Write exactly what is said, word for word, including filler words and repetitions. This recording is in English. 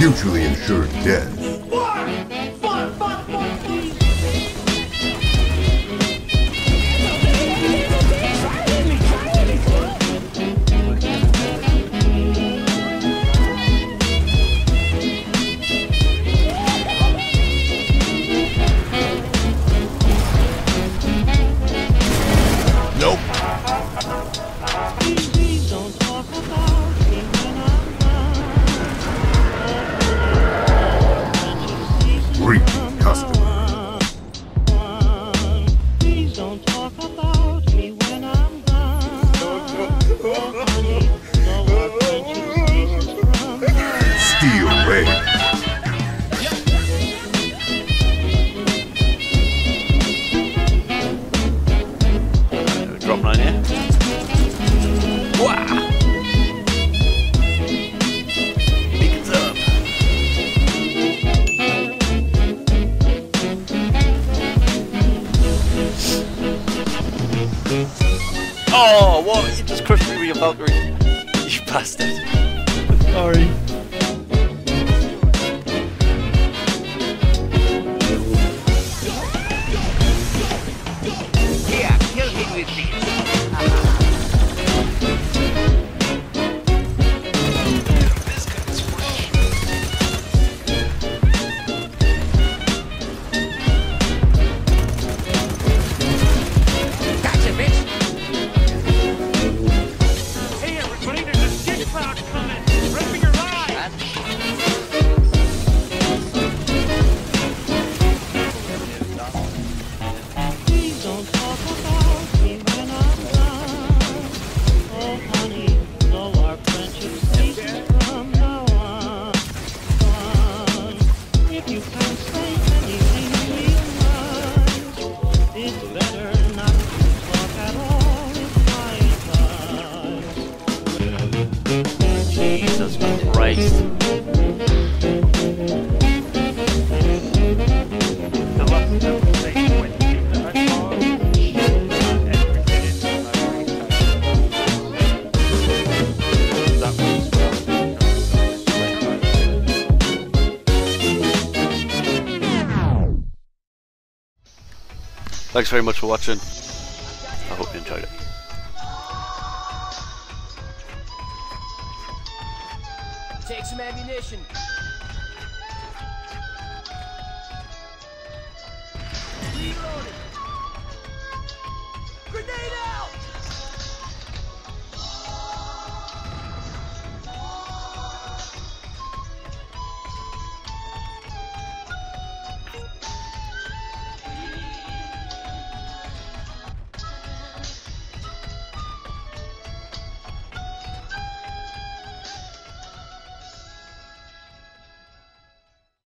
mutually insured deaths. Oh, well, you just crushed me with your Valkyrie. You bastard. Sorry. Yeah, kill him with me. Jesus Christ. Thanks very much for watching. I hope you enjoyed it. Take some ammunition.